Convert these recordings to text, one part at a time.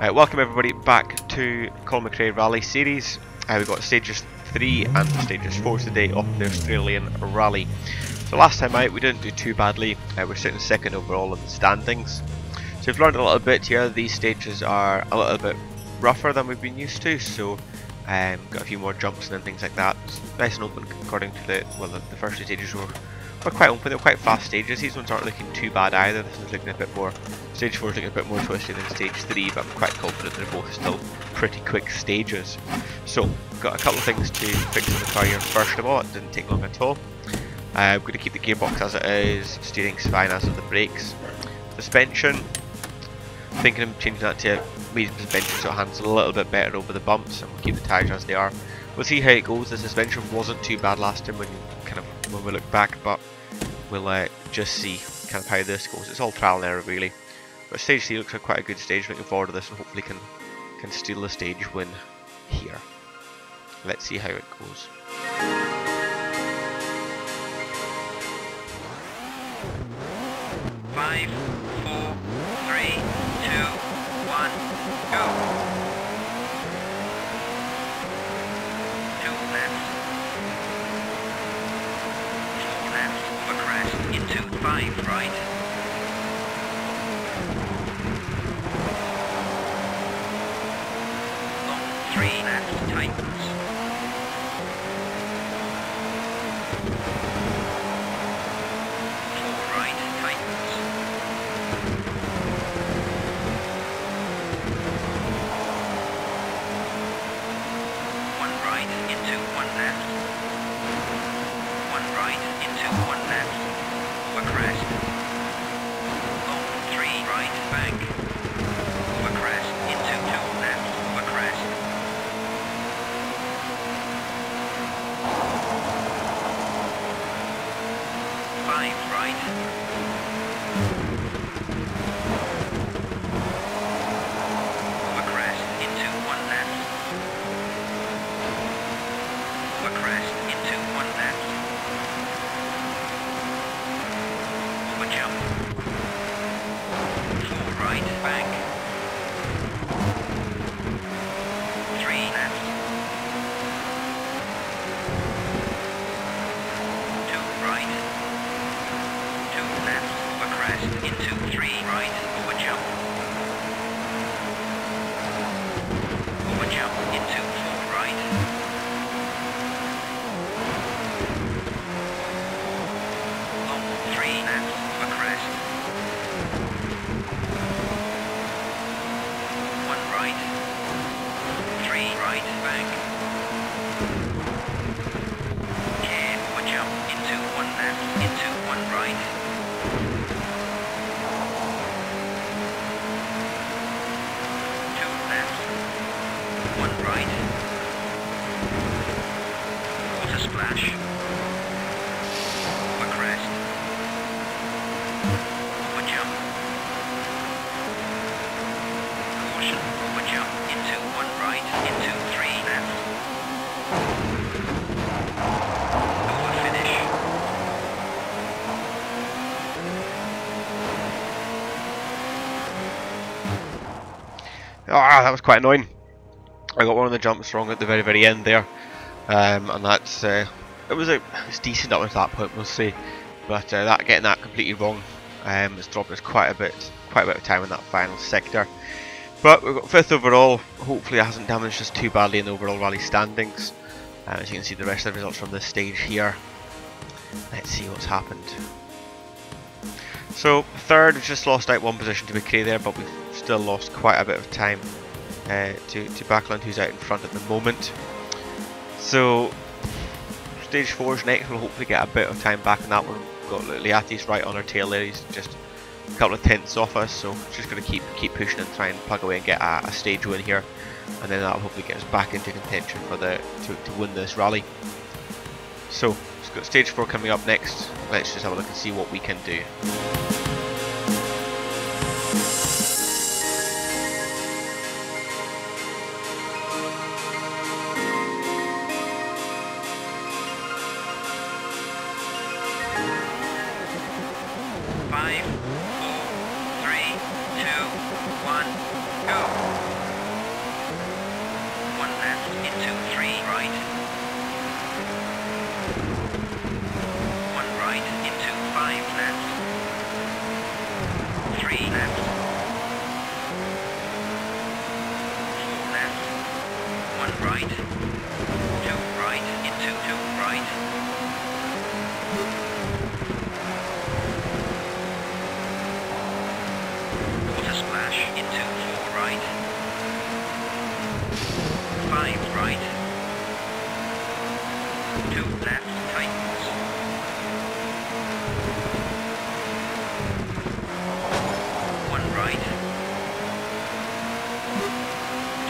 Welcome everybody back to Colin McRae Rally series. We've got stages 3 and stages 4 today of the Australian Rally. So last time out we didn't do too badly. We're sitting second overall in the standings. So we've learned a little bit here. These stages are a little bit rougher than we've been used to, so got a few more jumps and things like that. It's nice and open according to the first two stages were quite open, they were quite fast stages. These ones aren't looking too bad either. This one's looking a bit more, stage 4 is looking a bit more twisted than stage 3, but I'm quite confident they're both still pretty quick stages. So, got a couple of things to fix on the car here. First of all, it didn't take long at all. I'm going to keep the gearbox as it is, steering's fine as are the brakes. Suspension, thinking of changing that to medium suspension so it handles a little bit better over the bumps, and we'll keep the tyres as they are. We'll see how it goes. The suspension wasn't too bad last time when we look back, but we'll just see kind of how this goes. It's all trial and error really. But stage 3 looks like quite a good stage. Looking forward to this and hopefully can steal the stage win here. Let's see how it goes. Five, four, three, two, one, go. Five right, long three left tightens, four right tightens, one right into one left, one right into one left. Overcrest, long three right bank, overcrest into two left, overcrest, five right, overcrest into one left, overcrest into one left. Jump. Four right back. Three left. Two right. Two left. Overcrest into three right. Over jump. Over jump into four right. Ah, that was quite annoying. I got one of the jumps wrong at the very end there, and that's it was decent up to that point, we'll see, but that getting that completely wrong, it's dropped us quite a bit of time in that final sector. But we've got fifth overall. Hopefully it hasn't damaged us too badly in the overall rally standings. As you can see, the rest of the results from this stage here. Let's see what's happened. So third, we've just lost out one position to McRae there, but we've still lost quite a bit of time to Backlund, who's out in front at the moment. So stage 4's next, we'll hopefully get a bit of time back in that one. We've got Liatis right on our tail there, he's just a couple of tenths off us, so just going to keep pushing and try and plug away and get a stage win here, and then that'll hopefully get us back into contention for to win this rally. So we've got stage 4 coming up next. Let's just have a look and see what we can do. Five, four, three, two, one, go! 4 right, 5 right, 2 left tightens, 1 right,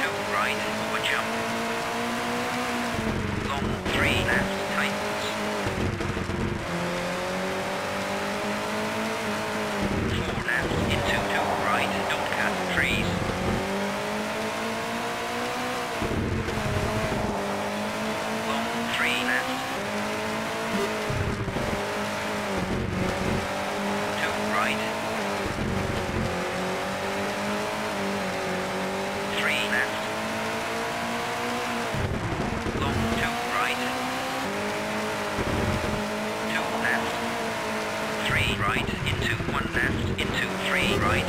2 right, watch out, long 3 left tightens, 4 left into 2 right, don't cut trees, 3 left, 2 right, 3 left, long 2 right, 2 left, 3 right into 1 left into 3 right, 1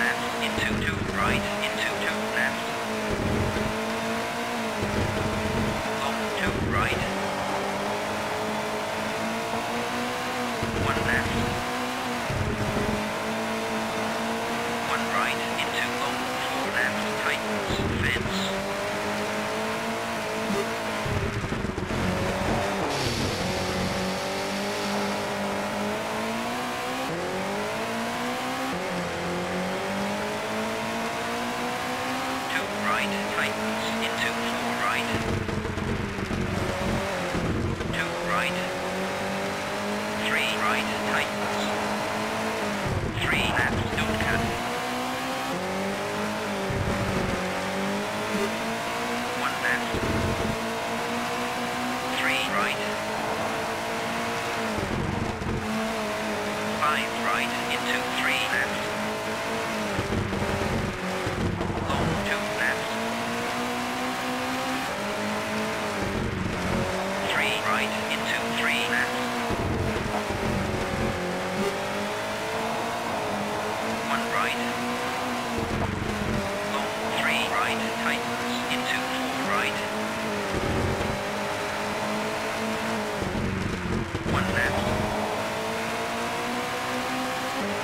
left into 2 right into 2 left, long 2 right, 1 left, 1 right into long 4 left tightens fence, 2 right tightens into 4 right, 2 right, 3 right tightens, 3 left don't cut, 1 left, 3 right, 5 right into 3 left, long 2 left, 3 right into 3 left, 1 right, long 3 right tightens into 4 right, 1 left,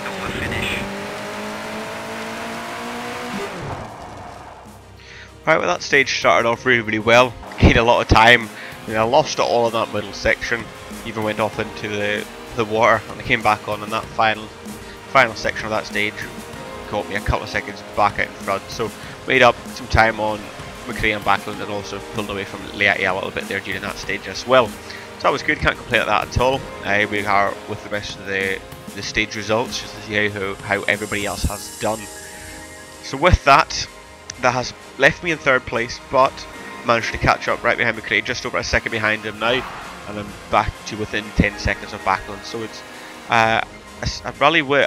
over finish. Right, well that stage started off really, really well, gained a lot of time, and I lost all of that middle section, even went off into the water, and I came back on in that final section of that stage, caught me a couple of seconds back out in front, so made up some time on McRae and Backlund, and also pulled away from Liatis a little bit there during that stage as well. So that was good, can't complain about that at all. We are with the rest of the stage results, just to see how everybody else has done. So with that, that has left me in third place, but managed to catch up right behind McRae, just over a second behind him now, and I'm back to within 10 seconds of Backlund. So it's a rally win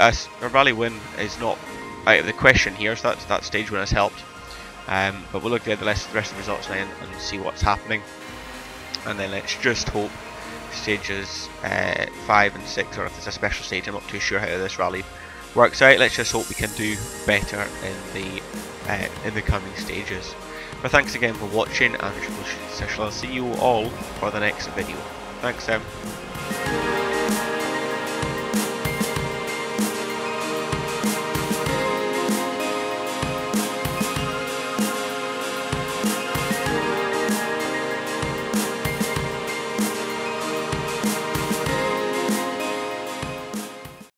is not out of the question here. So that stage win has helped. But we'll look at the rest of the results now and see what's happening, and then let's just hope stages 5 and 6, or if there's a special stage, I'm not too sure how this rally works out. Let's just hope we can do better in the coming stages. But thanks again for watching, and I'll see you all for the next video. Thanks.